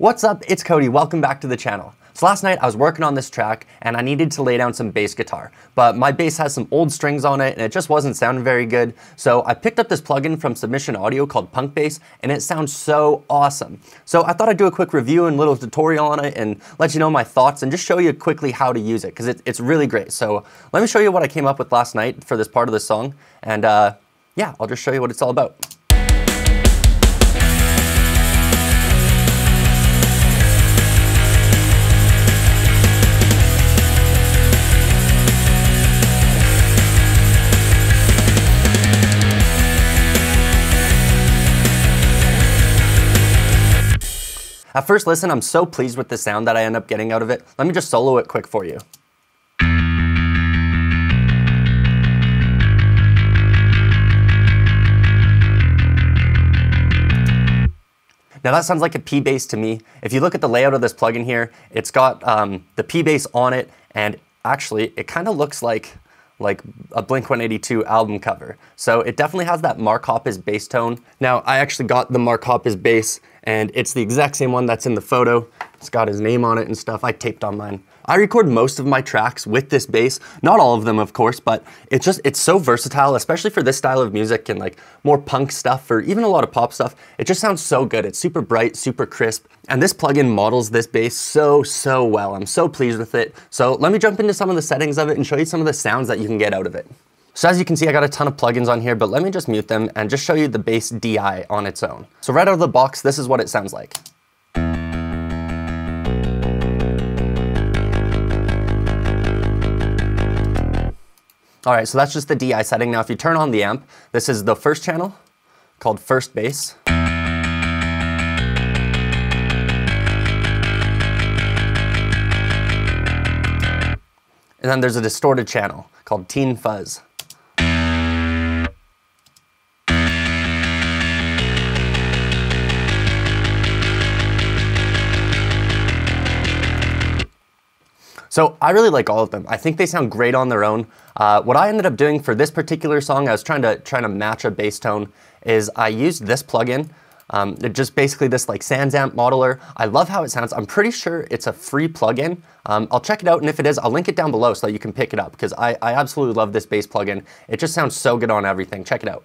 What's up? It's Cody. Welcome back to the channel. So last night I was working on this track and I needed to lay down some bass guitar, but my bass has some old strings on it and it just wasn't sounding very good. So I picked up this plugin from Submission Audio called Punk Bass and it sounds so awesome. So I thought I'd do a quick review and little tutorial on it and let you know my thoughts and just show you quickly how to use it because it's really great. So let me show you what I came up with last night for this part of the song and yeah, I'll just show you what it's all about. At first listen, I'm so pleased with the sound that I end up getting out of it. Let me just solo it quick for you. Now that sounds like a P bass to me. If you look at the layout of this plugin here, it's got the P bass on it, and actually it kind of looks like a Blink-182 album cover. So it definitely has that Mark Hoppus bass tone. Now I actually got the Mark Hoppus bass and it's the exact same one that's in the photo. It's got his name on it and stuff. I taped on mine. I record most of my tracks with this bass, not all of them of course, but it's so versatile, especially for this style of music and like more punk stuff or even a lot of pop stuff. It just sounds so good. It's super bright, super crisp. And this plugin models this bass so well. I'm so pleased with it. So let me jump into some of the settings of it and show you some of the sounds that you can get out of it. So as you can see, I got a ton of plugins on here, but let me just mute them and just show you the bass DI on its own. So right out of the box, this is what it sounds like. All right, so that's just the DI setting. Now, if you turn on the amp, this is the first channel called first bass. And then there's a distorted channel called teen fuzz. So I really like all of them. I think they sound great on their own. What I ended up doing for this particular song, I was trying to match a bass tone, is I used this plugin, just basically this like SansAmp Modeler. I love how it sounds. I'm pretty sure it's a free plugin. I'll check it out, and if it is, I'll link it down below so that you can pick it up because I absolutely love this bass plugin. It just sounds so good on everything. Check it out.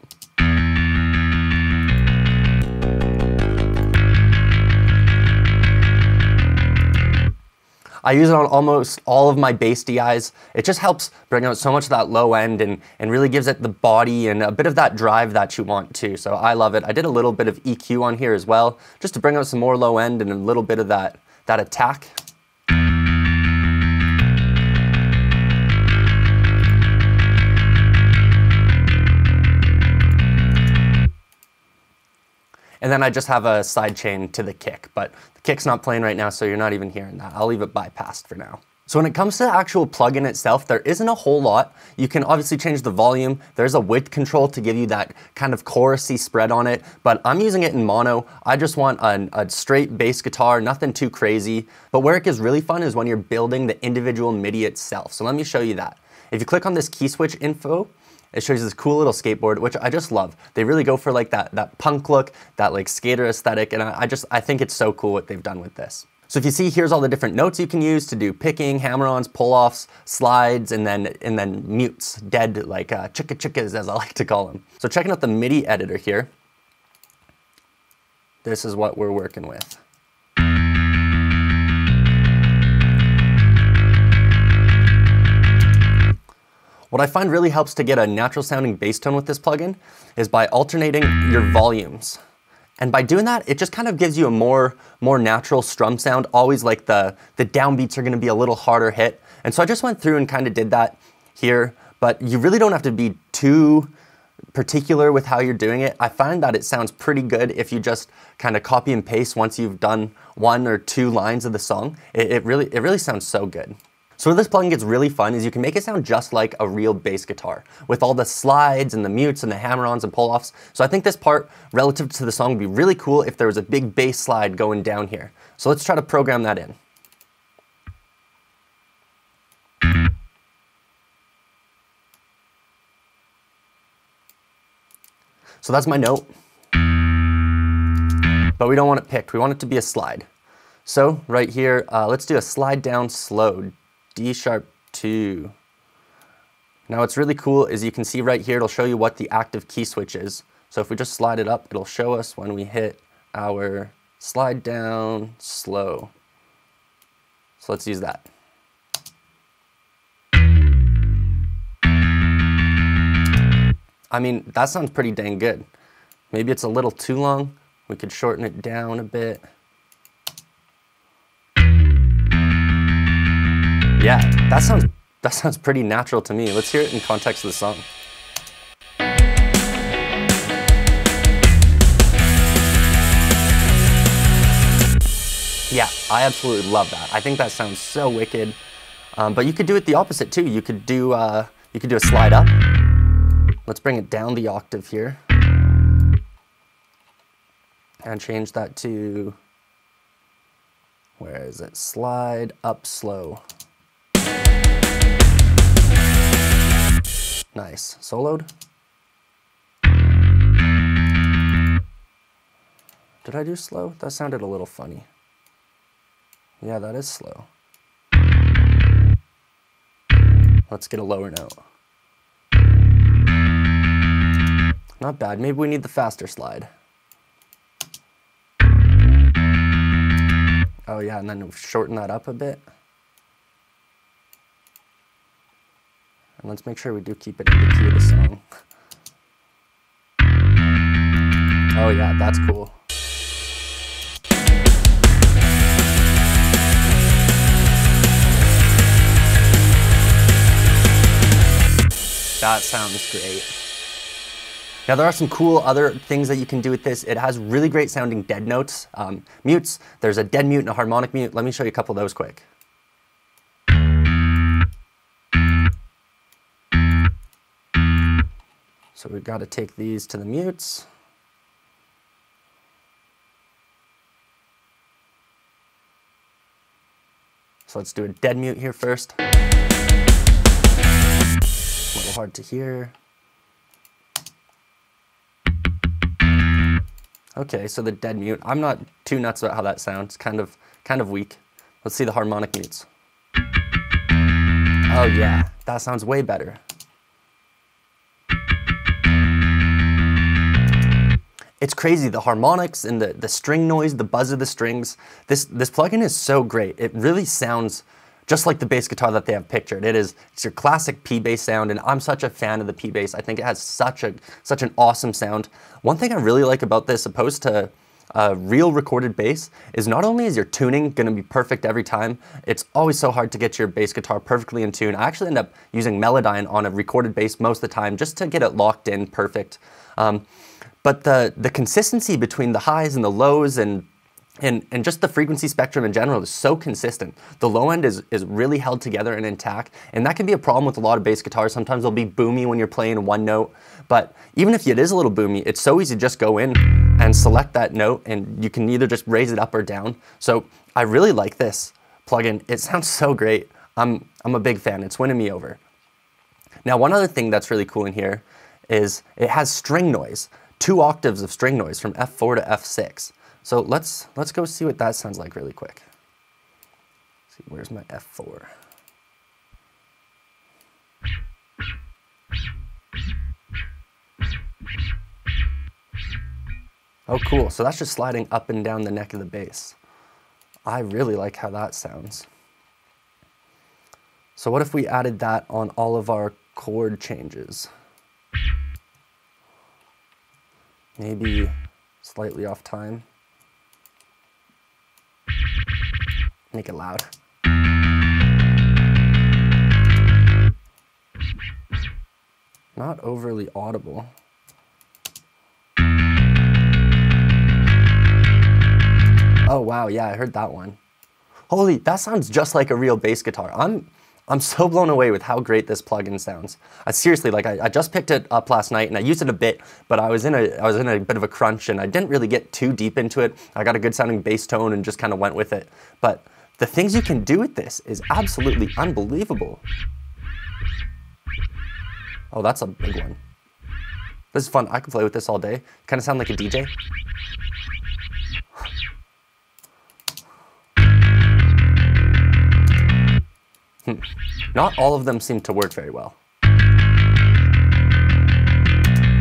I use it on almost all of my bass DIs. It just helps bring out so much of that low end and really gives it the body and a bit of that drive that you want too. So I love it. I did a little bit of EQ on here as well, just to bring out some more low end and a little bit of that attack. And then I just have a side chain to the kick, but the kick's not playing right now, so you're not even hearing that. I'll leave it bypassed for now. So when it comes to the actual plugin itself, there isn't a whole lot. You can obviously change the volume. There's a width control to give you that kind of chorusy spread on it, but I'm using it in mono. I just want a straight bass guitar, nothing too crazy. But where it gets really fun is when you're building the individual MIDI itself. So let me show you that. If you click on this key switch info, it shows this cool little skateboard, which I just love. They really go for like that punk look, that like skater aesthetic, and I think it's so cool what they've done with this. So if you see, here's all the different notes you can use to do picking, hammer-ons, pull-offs, slides, and then mutes, dead, like chicka-chickas as I like to call them. So checking out the MIDI editor here, this is what we're working with. What I find really helps to get a natural sounding bass tone with this plugin is by alternating your volumes. And by doing that, it just kind of gives you a more natural strum sound. Always like the downbeats are gonna be a little harder hit. And so I just went through and kind of did that here, but you really don't have to be too particular with how you're doing it. I find that it sounds pretty good if you just kind of copy and paste once you've done one or two lines of the song. It really sounds so good. So where this plugin gets really fun is you can make it sound just like a real bass guitar with all the slides and the mutes and the hammer-ons and pull-offs. So I think this part relative to the song would be really cool if there was a big bass slide going down here. So let's try to program that in. So that's my note, but we don't want it picked. We want it to be a slide. So right here, let's do a slide down slow, D sharp 2. Now what's really cool is you can see right here, it'll show you what the active key switch is. So if we just slide it up, it'll show us when we hit our slide down slow. So let's use that. I mean, that sounds pretty dang good. Maybe it's a little too long. We could shorten it down a bit. Yeah, that sounds pretty natural to me. Let's hear it in context of the song. Yeah, I absolutely love that. I think that sounds so wicked. But you could do it the opposite too. You could do a slide up. Let's bring it down the octave here and change that to, where is it? Slide up slow. Nice, soloed. Did I do slow? That sounded a little funny. Yeah, that is slow. Let's get a lower note. Not bad, maybe we need the faster slide. Oh yeah, and then shorten that up a bit. And let's make sure we do keep it in the key of the song. Oh yeah, that's cool. That sounds great. Now there are some cool other things that you can do with this. It has really great sounding dead notes, mutes. There's a dead mute and a harmonic mute. Let me show you a couple of those quick. So we've got to take these to the mutes. So let's do a dead mute here first. A little hard to hear. Okay, so the dead mute. I'm not too nuts about how that sounds. Kind of weak. Let's see the harmonic mutes. Oh yeah, that sounds way better. It's crazy, the harmonics and the string noise, the buzz of the strings. This plugin is so great. It really sounds just like the bass guitar that they have pictured. It's your classic P-Bass sound, and I'm such a fan of the P-Bass. I think it has such an awesome sound. One thing I really like about this, opposed to real recorded bass, is not only is your tuning gonna be perfect every time, it's always so hard to get your bass guitar perfectly in tune. I actually end up using Melodyne on a recorded bass most of the time, just to get it locked in perfect. But the consistency between the highs and the lows and just the frequency spectrum in general is so consistent. The low end is really held together and intact, and that can be a problem with a lot of bass guitars. Sometimes they'll be boomy when you're playing one note, but even if it is a little boomy, it's so easy to just go in and select that note, and you can either just raise it up or down. So I really like this plugin. It sounds so great. I'm a big fan. It's winning me over. Now, one other thing that's really cool in here is it has string noise, 2 octaves of string noise from F4 to F6. So let's go see what that sounds like really quick. Let's see, where's my F4? Oh cool, so that's just sliding up and down the neck of the bass. I really like how that sounds. So what if we added that on all of our chord changes? Maybe slightly off time. Make it loud. Not overly audible. Oh wow, yeah, I heard that one. Holy, that sounds just like a real bass guitar. I'm so blown away with how great this plugin sounds. Seriously, like I just picked it up last night and I used it a bit, but I was in a bit of a crunch and I didn't really get too deep into it. I got a good sounding bass tone and just kind of went with it. But the things you can do with this is absolutely unbelievable. Oh, that's a big one. This is fun, I can play with this all day. Kind of sound like a DJ. Not all of them seem to work very well.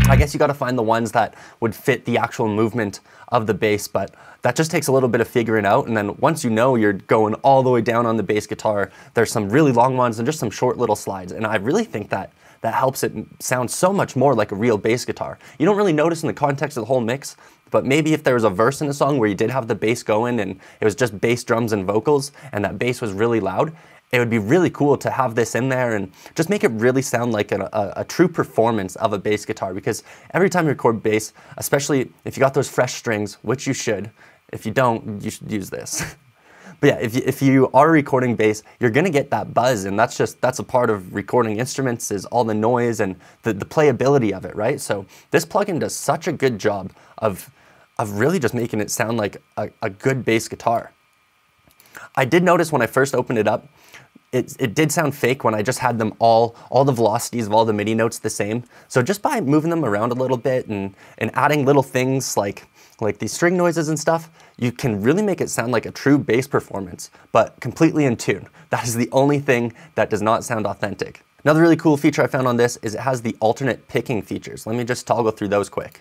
I guess you gotta find the ones that would fit the actual movement of the bass, but that just takes a little bit of figuring out, and then once you know you're going all the way down on the bass guitar, there's some really long ones and just some short little slides, and I really think that helps it sound so much more like a real bass guitar. You don't really notice in the context of the whole mix, but maybe if there was a verse in a song where you did have the bass going and it was just bass drums and vocals, and that bass was really loud, it would be really cool to have this in there and just make it really sound like a true performance of a bass guitar, because every time you record bass, especially if you got those fresh strings, which you should, if you don't, you should use this. But yeah, if you are recording bass, you're gonna get that buzz, and that's a part of recording instruments, is all the noise and the playability of it, right? So this plugin does such a good job of really just making it sound like a good bass guitar. I did notice when I first opened it up, it did sound fake when I just had them all the velocities of all the MIDI notes the same. So just by moving them around a little bit and adding little things like these string noises and stuff, you can really make it sound like a true bass performance, but completely in tune. That is the only thing that does not sound authentic. Another really cool feature I found on this is it has the alternate picking features. Let me just toggle through those quick.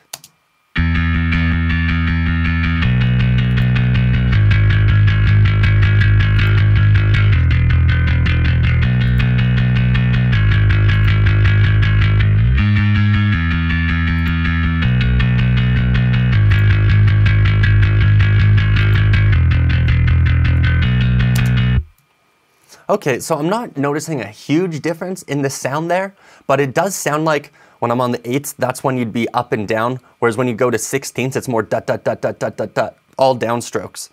Okay, so I'm not noticing a huge difference in the sound there, but it does sound like when I'm on the 8ths, that's when you'd be up and down, whereas when you go to 16ths, it's more dut dut dut dut dut dut dut, all downstrokes.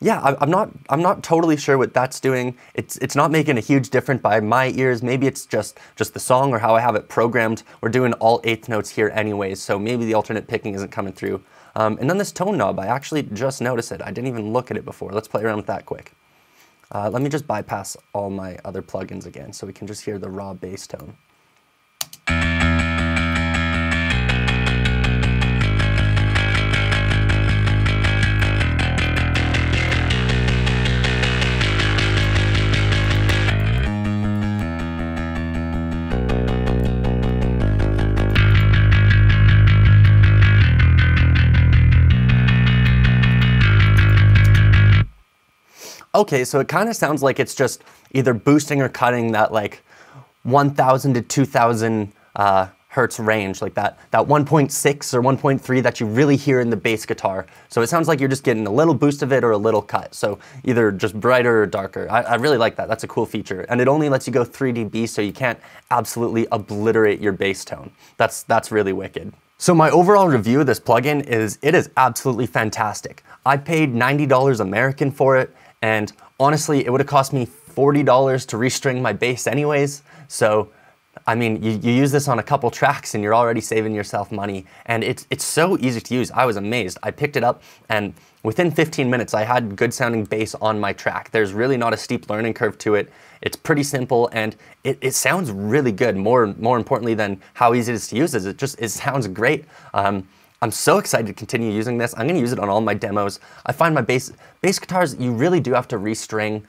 Yeah, I'm not totally sure what that's doing. It's not making a huge difference by my ears. Maybe it's just the song or how I have it programmed. We're doing all 8th notes here anyways, so maybe the alternate picking isn't coming through. And then this tone knob, I actually just noticed it. I didn't even look at it before. Let's play around with that quick. Let me just bypass all my other plugins again so we can just hear the raw bass tone. Okay, so it kind of sounds like it's just either boosting or cutting that like 1,000 to 2,000 hertz range, like that 1.6 or 1.3 that you really hear in the bass guitar. So it sounds like you're just getting a little boost of it or a little cut. So either just brighter or darker. I really like that. That's a cool feature. And it only lets you go 3 dB, so you can't absolutely obliterate your bass tone. That's really wicked. So my overall review of this plugin is it is absolutely fantastic. I paid $90 American for it. And honestly, it would have cost me $40 to restring my bass anyways. So, I mean, you use this on a couple tracks and you're already saving yourself money. And it's so easy to use. I was amazed. I picked it up and within 15 minutes, I had good sounding bass on my track. There's really not a steep learning curve to it. It's pretty simple and it sounds really good. More importantly than how easy it is to use, is it sounds great. I'm so excited to continue using this. I'm gonna use it on all my demos. I find my bass guitars, you really do have to restring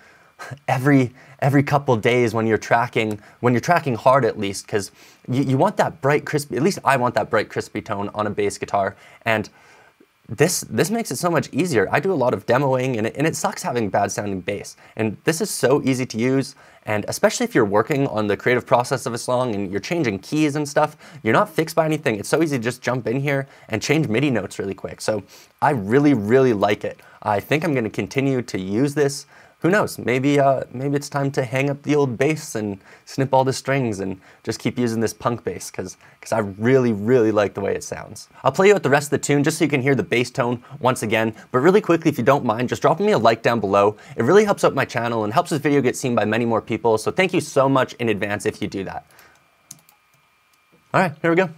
every couple days when you're tracking hard at least, because you want that bright crispy, at least I want that bright crispy tone on a bass guitar, and this makes it so much easier. I do a lot of demoing and it sucks having bad sounding bass, and this is so easy to use, and especially if you're working on the creative process of a song and you're changing keys and stuff, you're not fixed by anything. It's so easy to just jump in here and change MIDI notes really quick. So I really, really like it. I think I'm going to continue to use this. Who knows, maybe it's time to hang up the old bass and snip all the strings and just keep using this Punk Bass, because I really, really like the way it sounds. I'll play you out the rest of the tune just so you can hear the bass tone once again, but really quickly, if you don't mind, just dropping me a like down below. It really helps out my channel and helps this video get seen by many more people, so thank you so much in advance if you do that. All right, here we go.